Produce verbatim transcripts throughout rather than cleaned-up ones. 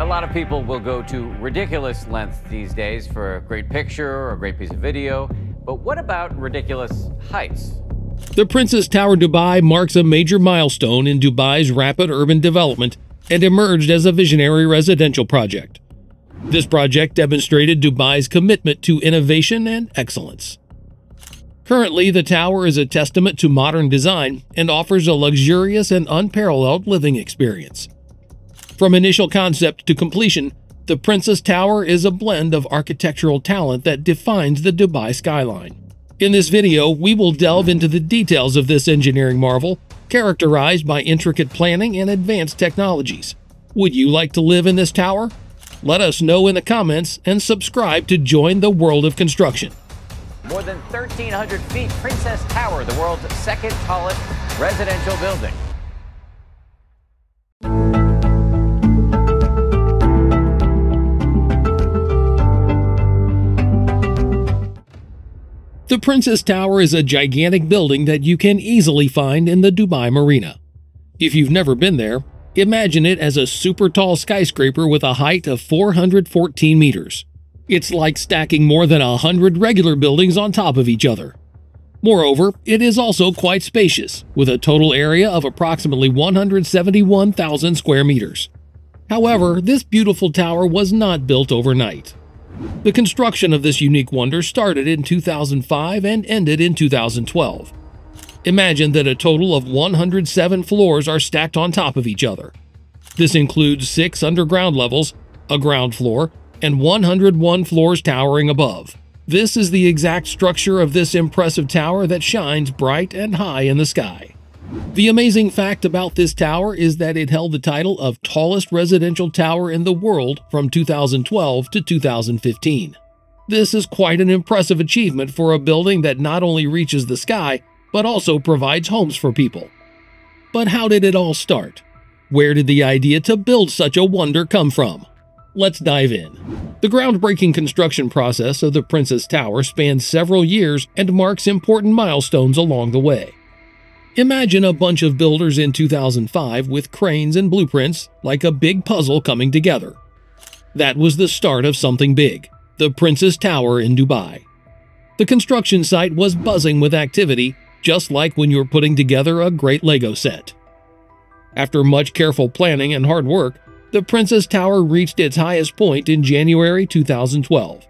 A lot of people will go to ridiculous lengths these days for a great picture or a great piece of video, but what about ridiculous heights? The Princess Tower, Dubai, marks a major milestone in Dubai's rapid urban development and emerged as a visionary residential project. This project demonstrated Dubai's commitment to innovation and excellence. Currently, the tower is a testament to modern design and offers a luxurious and unparalleled living experience. From initial concept to completion, the Princess Tower is a blend of architectural talent that defines the Dubai skyline. In this video, we will delve into the details of this engineering marvel, characterized by intricate planning and advanced technologies. Would you like to live in this tower? Let us know in the comments and subscribe to join the world of construction. More than thirteen hundred feet, Princess Tower, the world's second tallest residential building. The Princess Tower is a gigantic building that you can easily find in the Dubai Marina. If you've never been there, imagine it as a super tall skyscraper with a height of four hundred fourteen meters. It's like stacking more than a hundred regular buildings on top of each other. Moreover, it is also quite spacious, with a total area of approximately one hundred seventy-one thousand square meters. However, this beautiful tower was not built overnight. The construction of this unique wonder started in two thousand five and ended in two thousand twelve. Imagine that a total of one hundred seven floors are stacked on top of each other. This includes six underground levels, a ground floor, and one hundred one floors towering above. This is the exact structure of this impressive tower that shines bright and high in the sky. The amazing fact about this tower is that it held the title of tallest residential tower in the world from two thousand twelve to two thousand fifteen. This is quite an impressive achievement for a building that not only reaches the sky, but also provides homes for people. But how did it all start? Where did the idea to build such a wonder come from? Let's dive in. The groundbreaking construction process of the Princess Tower spans several years and marks important milestones along the way. Imagine a bunch of builders in two thousand five with cranes and blueprints, like a big puzzle coming together. That was the start of something big, the Princess Tower in Dubai. The construction site was buzzing with activity, just like when you're putting together a great Lego set. After much careful planning and hard work, the Princess Tower reached its highest point in January two thousand twelve.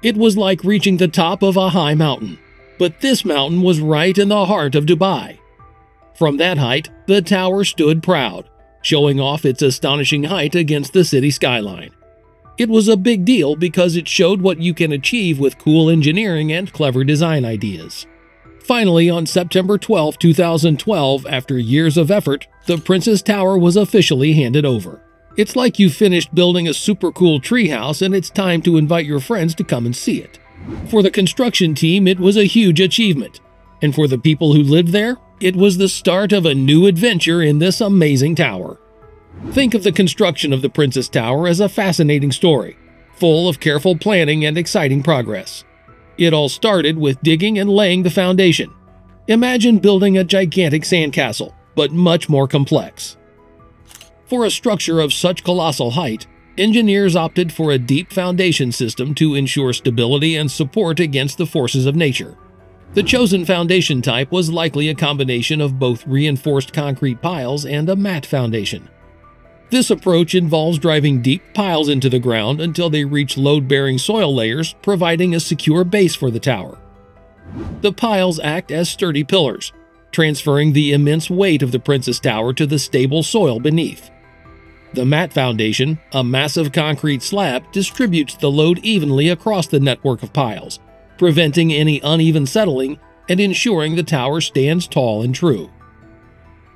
It was like reaching the top of a high mountain, but this mountain was right in the heart of Dubai. From that height, the tower stood proud, showing off its astonishing height against the city skyline. It was a big deal because it showed what you can achieve with cool engineering and clever design ideas. Finally, on September twelfth two thousand twelve, after years of effort, the Princess Tower was officially handed over. It's like you finished building a super cool treehouse and it's time to invite your friends to come and see it. For the construction team, it was a huge achievement. And for the people who lived there, it was the start of a new adventure in this amazing tower. Think of the construction of the Princess Tower as a fascinating story, full of careful planning and exciting progress. It all started with digging and laying the foundation. Imagine building a gigantic sandcastle, but much more complex. For a structure of such colossal height, engineers opted for a deep foundation system to ensure stability and support against the forces of nature. The chosen foundation type was likely a combination of both reinforced concrete piles and a mat foundation. This approach involves driving deep piles into the ground until they reach load-bearing soil layers, providing a secure base for the tower. The piles act as sturdy pillars, transferring the immense weight of the Princess Tower to the stable soil beneath. The mat foundation, a massive concrete slab, distributes the load evenly across the network of piles, preventing any uneven settling and ensuring the tower stands tall and true.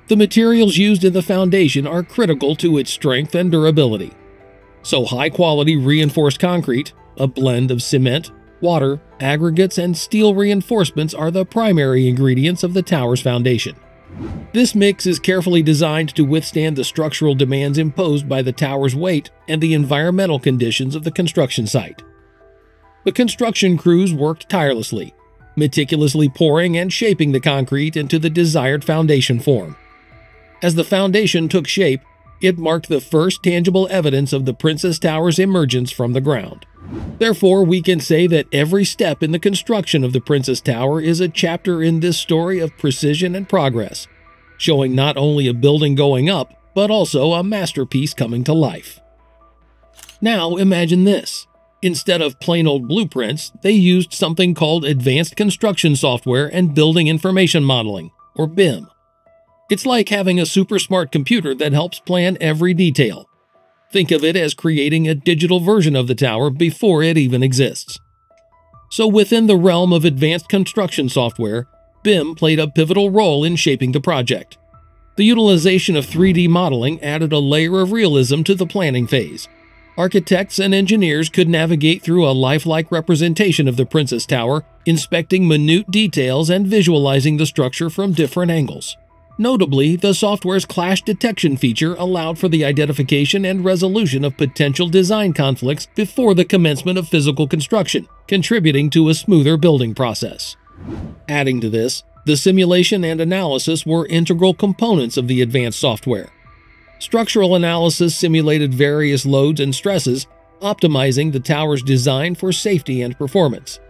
The materials used in the foundation are critical to its strength and durability. So high-quality reinforced concrete, a blend of cement, water, aggregates, and steel reinforcements are the primary ingredients of the tower's foundation. This mix is carefully designed to withstand the structural demands imposed by the tower's weight and the environmental conditions of the construction site. The construction crews worked tirelessly, meticulously pouring and shaping the concrete into the desired foundation form. As the foundation took shape, it marked the first tangible evidence of the Princess Tower's emergence from the ground. Therefore, we can say that every step in the construction of the Princess Tower is a chapter in this story of precision and progress, showing not only a building going up, but also a masterpiece coming to life. Now imagine this. Instead of plain old blueprints, they used something called Advanced Construction Software and Building Information Modeling, or B I M. It's like having a super smart computer that helps plan every detail. Think of it as creating a digital version of the tower before it even exists. So within the realm of advanced construction software, B I M played a pivotal role in shaping the project. The utilization of three D modeling added a layer of realism to the planning phase. Architects and engineers could navigate through a lifelike representation of the Princess Tower, inspecting minute details and visualizing the structure from different angles. Notably, the software's clash detection feature allowed for the identification and resolution of potential design conflicts before the commencement of physical construction, contributing to a smoother building process. Adding to this, the simulation and analysis were integral components of the advanced software. Structural analysis simulated various loads and stresses, optimizing the tower's design for safety and performance.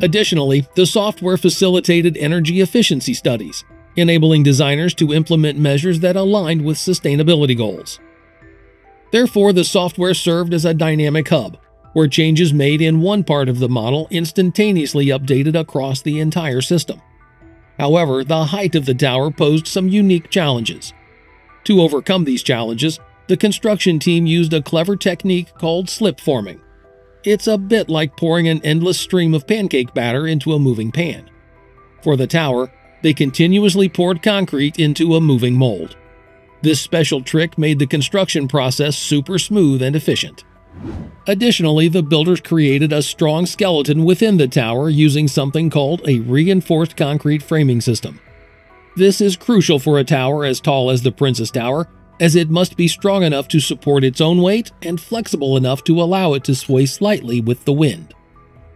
Additionally, the software facilitated energy efficiency studies, enabling designers to implement measures that aligned with sustainability goals. Therefore, the software served as a dynamic hub, where changes made in one part of the model instantaneously updated across the entire system. However, the height of the tower posed some unique challenges. To overcome these challenges, the construction team used a clever technique called slip forming. It's a bit like pouring an endless stream of pancake batter into a moving pan. For the tower, they continuously poured concrete into a moving mold. This special trick made the construction process super smooth and efficient. Additionally, the builders created a strong skeleton within the tower using something called a reinforced concrete framing system. This is crucial for a tower as tall as the Princess Tower, as it must be strong enough to support its own weight and flexible enough to allow it to sway slightly with the wind.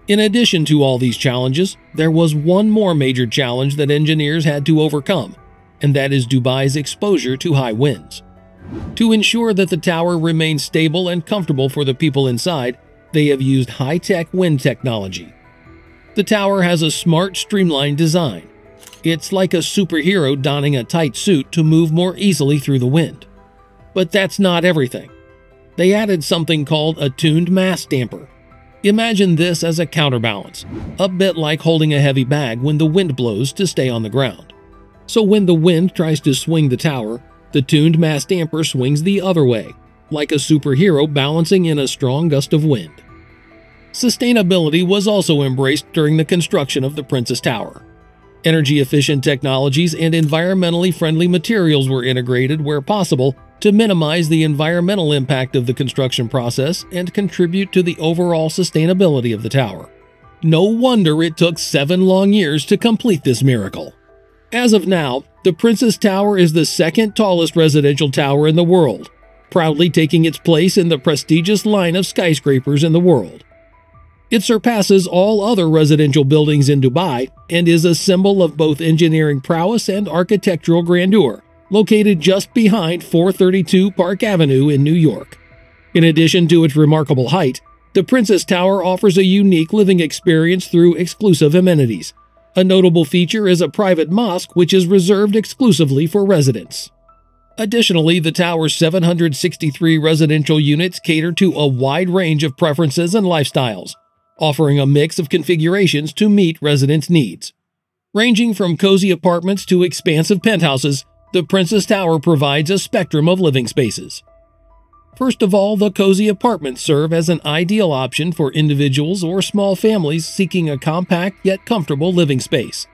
In addition to all these challenges, there was one more major challenge that engineers had to overcome, and that is Dubai's exposure to high winds. To ensure that the tower remains stable and comfortable for the people inside, they have used high-tech wind technology. The tower has a smart, streamlined design. It's like a superhero donning a tight suit to move more easily through the wind. But that's not everything. They added something called a tuned mass damper. Imagine this as a counterbalance, a bit like holding a heavy bag when the wind blows to stay on the ground. So when the wind tries to swing the tower, the tuned mass damper swings the other way, like a superhero balancing in a strong gust of wind. Sustainability was also embraced during the construction of the Princess Tower. Energy-efficient technologies and environmentally friendly materials were integrated where possible to minimize the environmental impact of the construction process and contribute to the overall sustainability of the tower. No wonder it took seven long years to complete this miracle. As of now, the Princess Tower is the second tallest residential tower in the world, proudly taking its place in the prestigious line of skyscrapers in the world. It surpasses all other residential buildings in Dubai and is a symbol of both engineering prowess and architectural grandeur, located just behind four thirty-two Park Avenue in New York. In addition to its remarkable height, the Princess Tower offers a unique living experience through exclusive amenities. A notable feature is a private mosque which is reserved exclusively for residents. Additionally, the tower's seven hundred sixty-three residential units cater to a wide range of preferences and lifestyles, offering a mix of configurations to meet residents' needs. Ranging from cozy apartments to expansive penthouses, the Princess Tower provides a spectrum of living spaces. First of all, the cozy apartments serve as an ideal option for individuals or small families seeking a compact yet comfortable living space.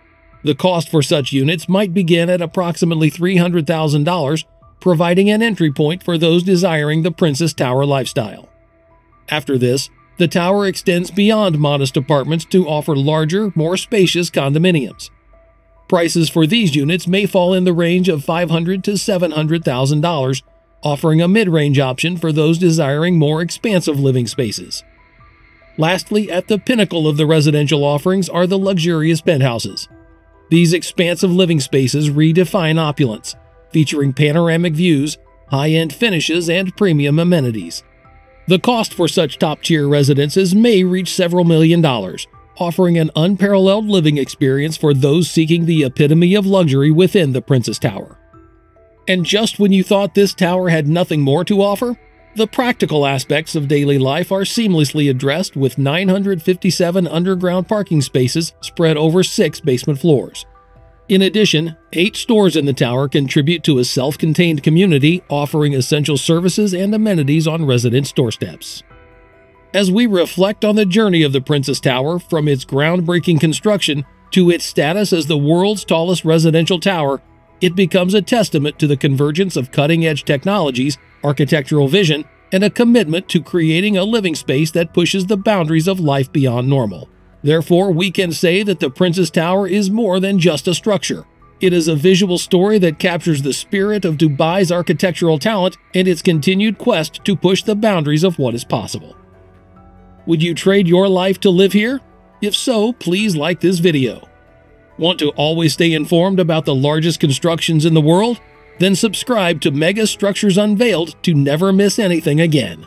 The cost for such units might begin at approximately three hundred thousand dollars, providing an entry point for those desiring the Princess Tower lifestyle. After this, the tower extends beyond modest apartments to offer larger, more spacious condominiums. Prices for these units may fall in the range of five hundred thousand dollars to seven hundred thousand dollars, offering a mid-range option for those desiring more expansive living spaces. Lastly, at the pinnacle of the residential offerings are the luxurious penthouses. These expansive living spaces redefine opulence, featuring panoramic views, high-end finishes, and premium amenities. The cost for such top-tier residences may reach several million dollars, offering an unparalleled living experience for those seeking the epitome of luxury within the Princess Tower. And just when you thought this tower had nothing more to offer, the practical aspects of daily life are seamlessly addressed with nine hundred fifty-seven underground parking spaces spread over six basement floors. In addition, eight stores in the tower contribute to a self-contained community offering essential services and amenities on residents' doorsteps. As we reflect on the journey of the Princess Tower from its groundbreaking construction to its status as the world's tallest residential tower, it becomes a testament to the convergence of cutting-edge technologies, architectural vision, and a commitment to creating a living space that pushes the boundaries of life beyond normal. Therefore, we can say that the Princess Tower is more than just a structure. It is a visual story that captures the spirit of Dubai's architectural talent and its continued quest to push the boundaries of what is possible. Would you trade your life to live here? If so, please like this video. Want to always stay informed about the largest constructions in the world? Then subscribe to Mega Structures Unveiled to never miss anything again.